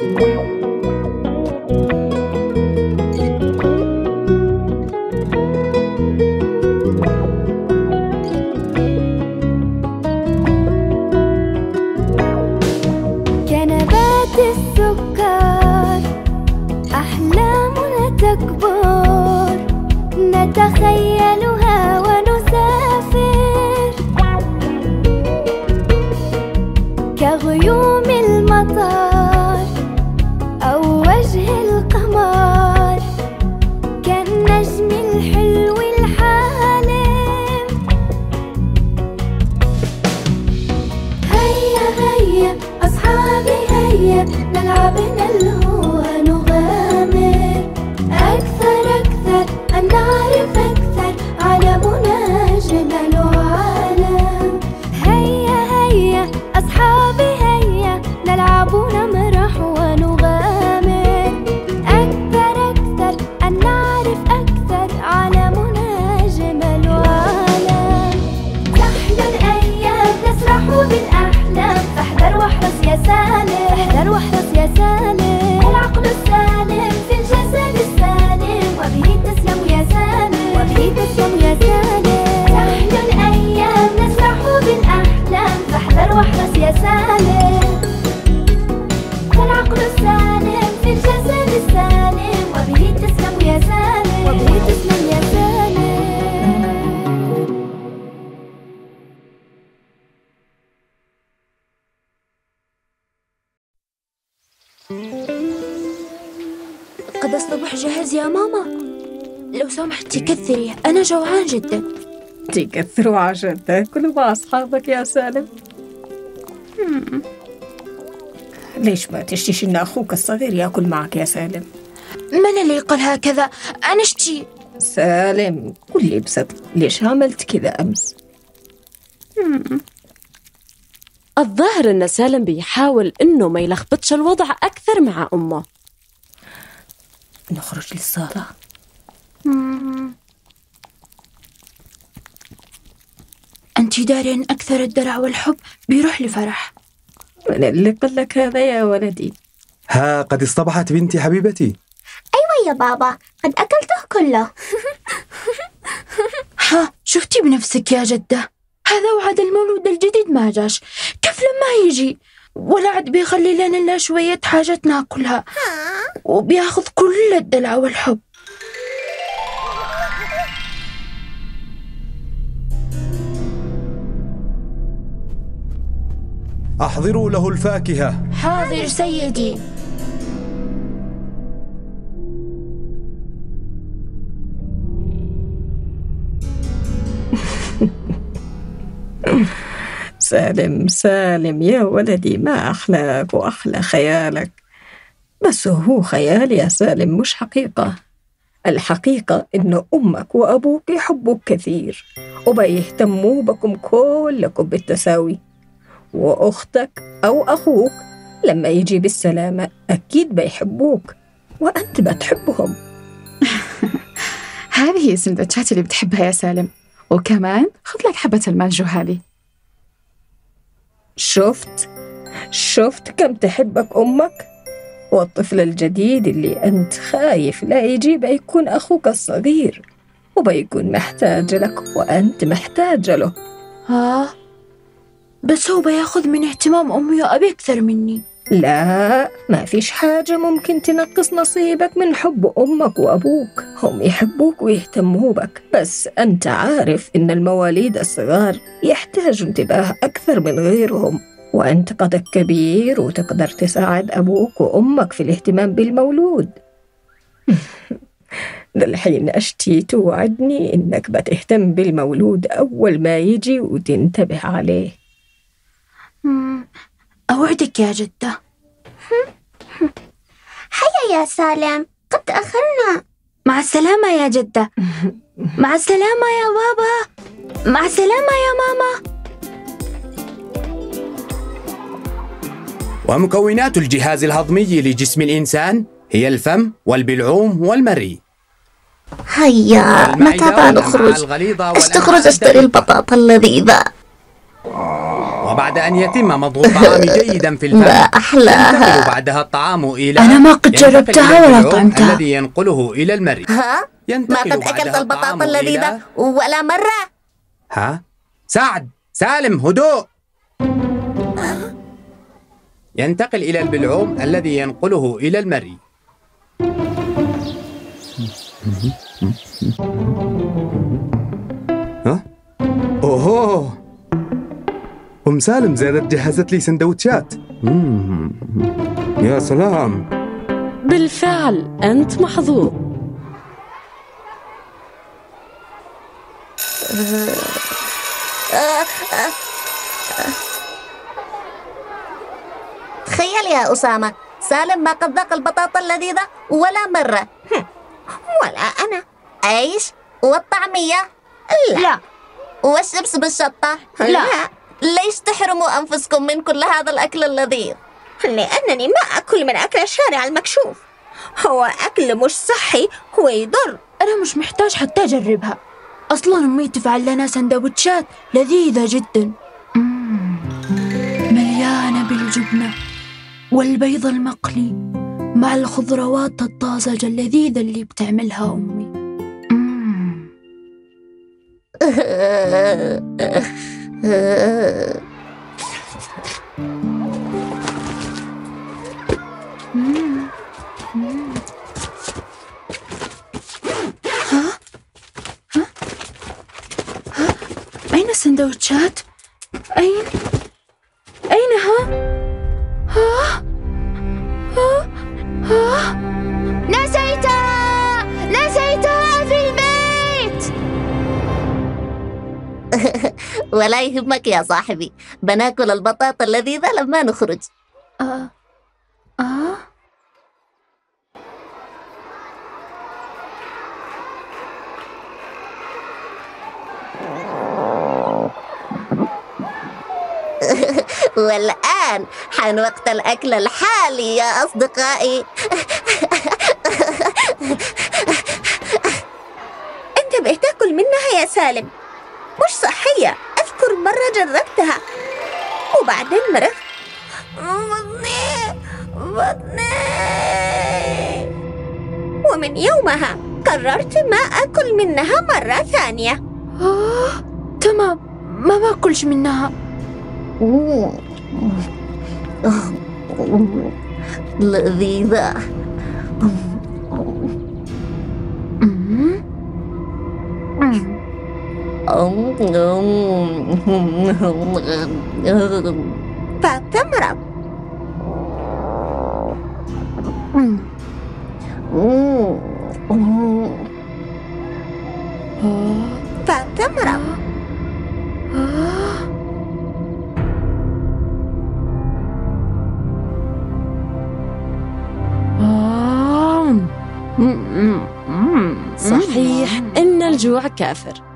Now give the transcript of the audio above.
كنبات السكر أحلامنا تكبر، نتخيلها ونسافر كغيوم المطر أو وجه القمر، كالنجم الحلو الحالم. هيا هيا أصحابي هيا نلعب نلهو نغامر، أكثر أكثر أن نعرف أكثر، عالمنا جمال عالم. هيا هيا أصحابي هيا نلعب ونمرح ونغامر، أكثر أكثر أن نعرف أكثر، عالمنا جمال عالم. نحن الأيام نسرح بالأحلام، فاحذر واحرص يا سالم، احذر واحرص يا سالم، العقل السالم في الجسد السالم، وبه تسلم يا سالم، وبه تسلم يا سالم. نحن الأيام نسرح بالأحلام، فاحذر واحرص يا سالم، العقل السالم في الجسد السالم، وبه تسلم يا سالم، وبه تسلم يا سالم. قد أصبح جاهز يا ماما، لو سمحتي كثري، أنا جوعان جدا. تكثروا عشانك كلوا مع أصحابك يا سالم. ليش ما تشتيش إن أخوك الصغير يأكل معك يا سالم؟ من اللي قال هكذا؟ أنا اشتي. سالم قل لي بصدق، ليش عملت كذا أمس؟ الظاهر إن سالم بيحاول إنه ما يلخبطش الوضع أكثر مع أمه. نخرج للصالة. أنت داري أن أكثر الدلع والحب بيروح لفرح. من اللي قال لك هذا يا ولدي؟ ها قد اصطبحت بنتي حبيبتي. أيوة يا بابا قد أكلته كله. ها شفتي بنفسك يا جدة، هذا وعد المولود الجديد ما جاش، كيف لما يجي ولا عد بيخلي لنا إلا شوية حاجات ناكلها، وبياخذ كل الدلع والحب. أحضروا له الفاكهة. حاضر سيدي. سالم سالم يا ولدي، ما أحلاك وأحلى خيالك، بس هو خيال يا سالم مش حقيقة. الحقيقة إن أمك وأبوك يحبوك كثير وبيهتموا بكم كلكم بالتساوي، وأختك أو أخوك لما يجي بالسلامة أكيد بيحبوك وأنت بتحبهم. هذه السندوتشات اللي بتحبها يا سالم، وكمان خذ لك حبة المانجو هذه. شفت كم تحبك أمك، والطفل الجديد اللي أنت خايف لا يجي بيكون أخوك الصغير وبيكون محتاج لك وأنت محتاجة له. بس هو بياخذ من اهتمام أمي وأبي أكثر مني. لا ما فيش حاجة ممكن تنقص نصيبك من حب أمك وأبوك، هم يحبوك ويهتموا بك، بس أنت عارف إن المواليد الصغار يحتاجوا انتباه أكثر من غيرهم، وأنت قدك كبير وتقدر تساعد أبوك وأمك في الاهتمام بالمولود. دلحين أشتي توعدني إنك بتهتم بالمولود أول ما يجي وتنتبه عليه. أوعدك يا جدة. هيا يا سالم قد تأخرنا. مع السلامة يا جدة. مع السلامة يا بابا. مع السلامة يا ماما. ومكونات الجهاز الهضمي لجسم الإنسان هي الفم والبلعوم والمريء. هيا متى نخرج؟ استخرج اشتري البطاطا اللذيذة. وبعد أن يتم مضغ الطعام جيدا في الفم ما أحلاها. ينتقل بعدها الطعام إلى أنا ما قد جربتها ولا طعمتها الذي ينقله إلى المريء. ها؟ ما قد أكلت البطاطا اللذيذة ولا مرة؟ ها؟ سعد، سالم، هدوء. ينتقل إلى البلعوم الذي ينقله إلى المريء. أوه، أم سالم زادت جهزت لي سندوتشات. يا سلام، بالفعل أنت محظوظ. تخيل يا أسامة، سالم ما قد ذاق البطاطا اللذيذة ولا مرة، ولا أنا. عيش والطعمية لا، والشبس بالشطة لا. ليش تحرموا أنفسكم من كل هذا الأكل اللذيذ؟ لأنني ما أكل من أكل الشارع المكشوف، هو أكل مش صحي ويضر. أنا مش محتاج حتى أجربها، أصلاً أمي تفعل لنا سندوتشات لذيذة جداً، مليانة بالجبنة والبيض المقلي مع الخضروات الطازجة اللذيذة اللي بتعملها أمي. أين السندوتشات؟ أين؟ أينها؟ ها؟ ها؟ ها؟ نسيتها! نسيتها في البيت! ولا يهمك يا صاحبي، بناكل البطاطا اللذيذة لما نخرج. والآن حان وقت الأكل الحالي يا أصدقائي. أنت بتأكل منها يا سالم، مش صحية. أذكر مرة جربتها وبعدين مرضت. بطني، ومن يومها قررت ما أكل منها مرة ثانية. تمام، ما باكلش منها. لذيذة. فتمرض. فتمرض. صحيح إن الجوع كافر.